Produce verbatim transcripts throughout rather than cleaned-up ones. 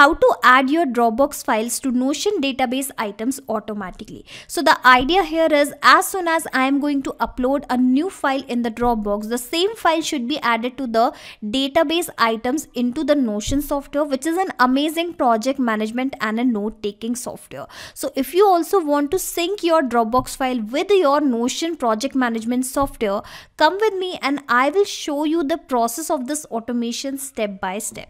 how to add your Dropbox files to Notion database items automatically. So the idea here is, as soon as I am going to upload a new file in the Dropbox, the same file should be added to the database items into the Notion software, which is an amazing project management and a note-taking software. So if you also want to sync your Dropbox file with your Notion project management software, come with me and I will show you the process of this automation step by step.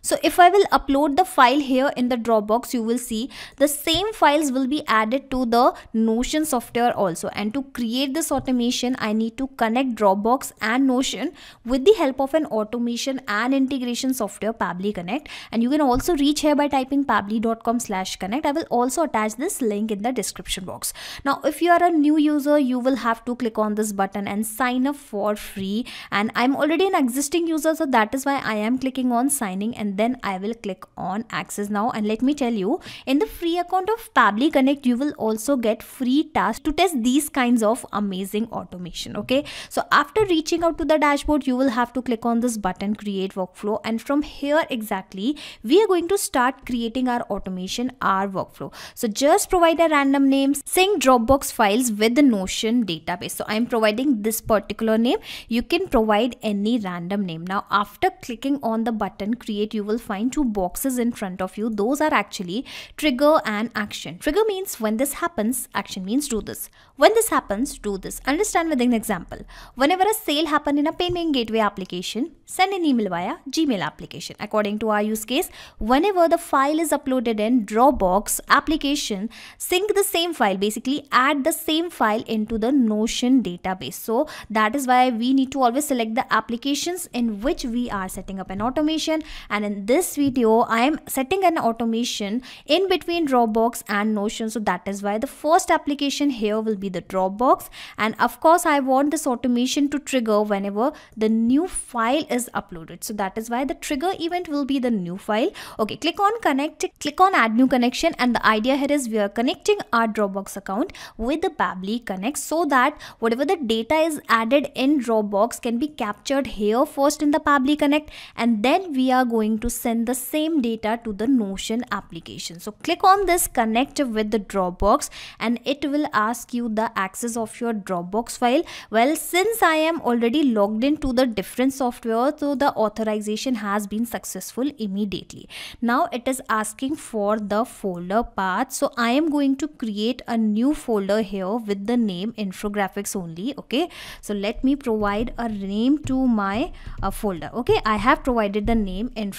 So if I will upload the file here in the Dropbox, you will see the same files will be added to the Notion software also. And to create this automation, I need to connect Dropbox and Notion with the help of an automation and integration software, Pabbly Connect. And you can also reach here by typing pabbly dot com slash connect. I will also attach this link in the description box. Now, if you are a new user, you will have to click on this button and sign up for free. And I'm already an existing user, so that is why I am clicking on signing and then I will click on access now. And let me tell you, in the free account of Pabbly Connect, you will also get free tasks to test these kinds of amazing automation. Okay, so after reaching out to the dashboard, you will have to click on this button, create workflow, and from here exactly we are going to start creating our automation, our workflow. So just provide a random name, sync Dropbox files with the Notion database. So I'm providing this particular name. You can provide any random name. Now after clicking on the button create, you will find two boxes in front of you. Those are actually trigger and action. Trigger means when this happens, action means do this. When this happens, do this. Understand with an example. Whenever a sale happens in a payment gateway application, send an email via Gmail application. According to our use case, whenever the file is uploaded in Dropbox application, sync the same file, basically add the same file into the Notion database. So that is why we need to always select the applications in which we are setting up an automation. And in this video, I am setting an automation in between Dropbox and Notion. So that is why the first application here will be the Dropbox. And of course, I want this automation to trigger whenever the new file is uploaded. So that is why the trigger event will be the new file. Okay, click on connect, click on add new connection. And the idea here is we are connecting our Dropbox account with the Pabbly Connect so that whatever the data is added in Dropbox can be captured here first in the Pabbly Connect, and then we are going to send the same data to the Notion application. So click on this connect with the Dropbox and it will ask you the access of your Dropbox file. Well, since I am already logged into the different software, so the authorization has been successful immediately. Now it is asking for the folder path. So I am going to create a new folder here with the name infographics only. Okay, so let me provide a name to my uh, folder. Okay, I have provided the name infographics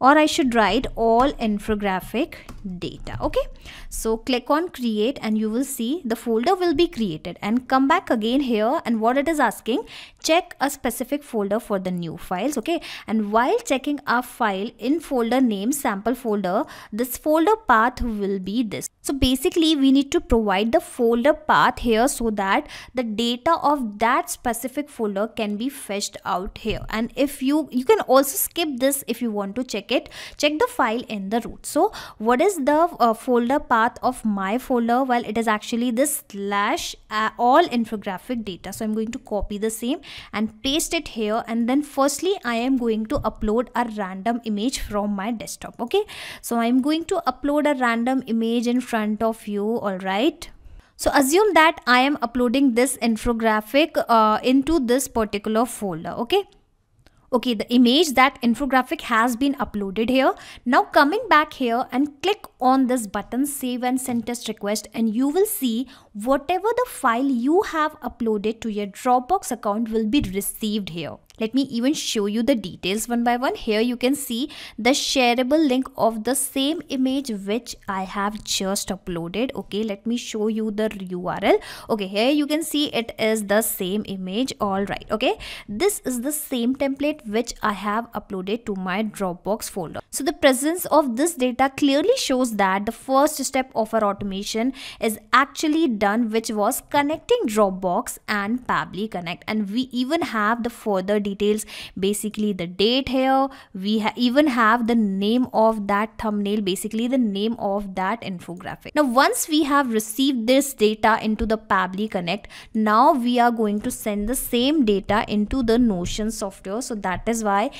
or I should write all infographic data. Okay, so click on create and you will see the folder will be created, and come back again here, and what it is asking, check a specific folder for the new files. Okay, and while checking our file in folder name sample folder, this folder path will be this. So basically we need to provide the folder path here so that the data of that specific folder can be fetched out here. And if you you can also skip this if you want to check it, check the file in the root. So what is the uh, folder path of my folder? Well, it is actually this slash uh, all infographic data. So I'm going to copy the same and paste it here, and then firstly I am going to upload a random image from my desktop. Okay, so I'm going to upload a random image in front of you. All right, so assume that I am uploading this infographic uh, into this particular folder. Okay. Okay, the image, that infographic has been uploaded here. Now coming back here and click on this button, save and send test request, and you will see whatever the file you have uploaded to your Dropbox account will be received here. Let me even show you the details one by one. Here you can see the shareable link of the same image which I have just uploaded. Okay, let me show you the U R L. Okay, here you can see it is the same image. All right, okay. This is the same template which I have uploaded to my Dropbox folder. So the presence of this data clearly shows that the first step of our automation is actually done, which was connecting Dropbox and Pabbly Connect. And we even have the further details, basically the date here. We ha even have the name of that thumbnail, basically the name of that infographic. Now, once we have received this data into the Pabbly Connect, now we are going to send the same data into the Notion software. So that is why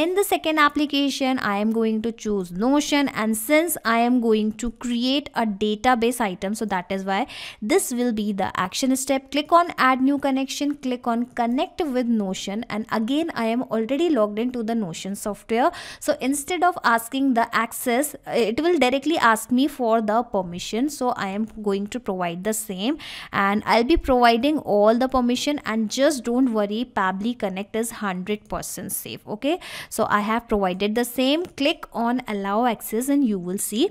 in the second application, I am going to choose Notion, and since I am going to create a database item, so that is why this will be the action step. Click on add new connection, click on connect with Notion, and again I am already logged into the Notion software. So instead of asking the access, it will directly ask me for the permission. So I am going to provide the same, and I'll be providing all the permission. And just don't worry, Pabbly Connect is one hundred percent safe. Okay, so I have provided the same. Click on allow access, and you will see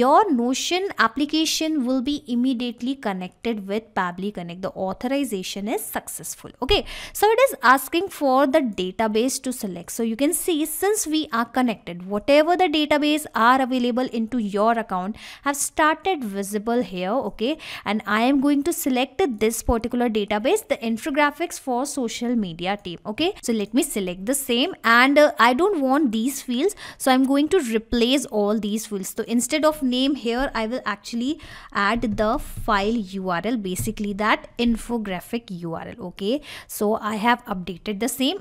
your Notion application will be immediately connected with Pabbly Connect. The authorization is successful. Okay, so it is asking for the database to select. So you can see, since we are connected, whatever the database are available into your account have started visible here. Okay, and I am going to select this particular database, the infographics for social media team. Okay, so let me select the same, and uh, I don't want these fields, so I'm going to replace all these fields. So instead of name here, I will actually add the file U R L, basically that infographic U R L. Okay, so I have updated the same.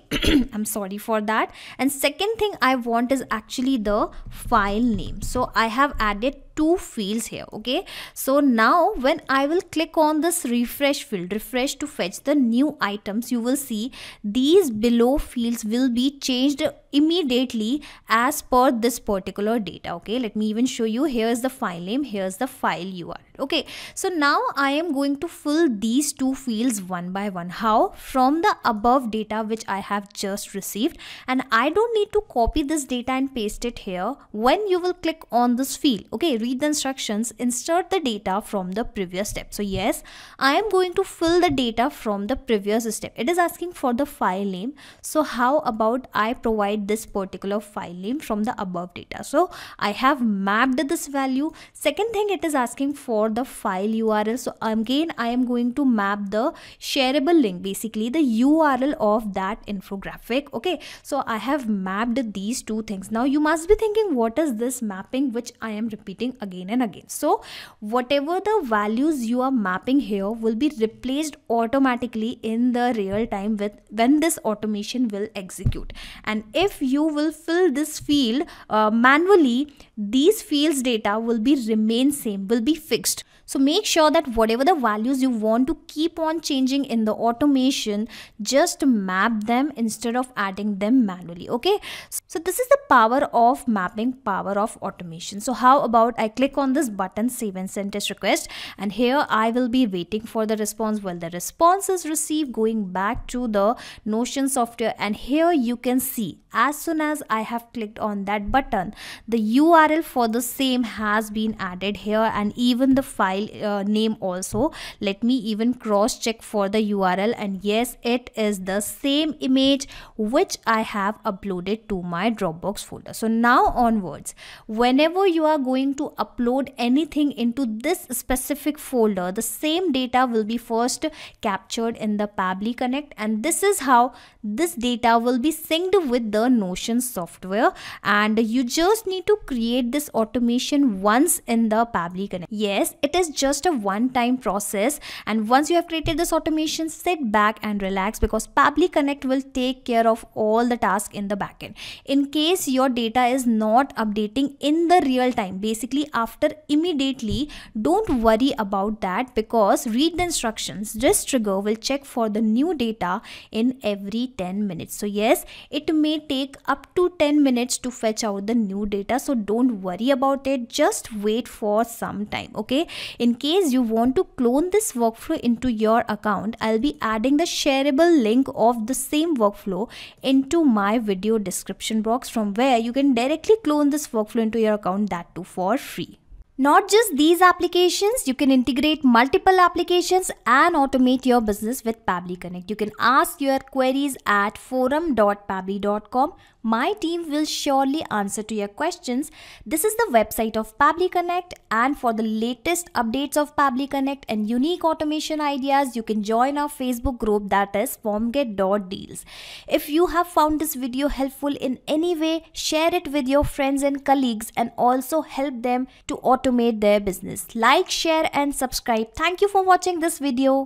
I'm sorry for that. And second thing I want is actually the file name, so I have added two fields here. Okay, so now when I will click on this refresh field, refresh to fetch the new items, you will see these below fields will be changed immediately as per this particular data. Okay, let me even show you. Here is the file name, here is the file U R L. Okay, so now I am going to fill these two fields one by one. How? From the above data which I have just received, and I don't need to copy this data and paste it here. When you will click on this field, okay, read the instructions, insert the data from the previous step. So yes, I am going to fill the data from the previous step. It is asking for the file name, so how about I provide this particular file name from the above data. So I have mapped this value. Second thing, it is asking for the file U R L, so again I am going to map the shareable link, basically the U R L of that infographic. Okay, so I have mapped these two things. Now you must be thinking, what is this mapping which I am repeating again and again? So whatever the values you are mapping here will be replaced automatically in the real time with when this automation will execute. And if you will fill this field uh, manually, these fields data will be remain same, will be fixed. So make sure that whatever the values you want to keep on changing in the automation, just map them instead of adding them manually. Okay, so this is the power of mapping, power of automation. So how about I click on this button, save and send test request, and here I will be waiting for the response. Well, the response is received. Going back to the Notion software, and here you can see as soon as I have clicked on that button, the U R L for the same has been added here, and even the file Uh, name also. Let me even cross check for the U R L, and yes, it is the same image which I have uploaded to my Dropbox folder. So now onwards, whenever you are going to upload anything into this specific folder, the same data will be first captured in the Pabbly Connect, and this is how this data will be synced with the Notion software. And you just need to create this automation once in the Pabbly Connect. Yes, it is just a one-time process, and once you have created this automation, sit back and relax, because Pabbly Connect will take care of all the tasks in the backend. In case your data is not updating in the real time, basically after immediately, don't worry about that, because read the instructions. This trigger will check for the new data in every ten minutes. So yes, it may take up to ten minutes to fetch out the new data, so don't worry about it, just wait for some time. Okay, in case you want to clone this workflow into your account, I'll be adding the shareable link of the same workflow into my video description box, from where you can directly clone this workflow into your account, that too for free. Not just these applications, you can integrate multiple applications and automate your business with Pabbly Connect. You can ask your queries at forum dot pabbly dot com. My team will surely answer to your questions. This is the website of Pabbly Connect, and for the latest updates of Pabbly Connect and unique automation ideas, you can join our Facebook group, that is formget dot deals. If you have found this video helpful in any way, share it with your friends and colleagues and also help them to automate their business. Like, share and subscribe. Thank you for watching this video.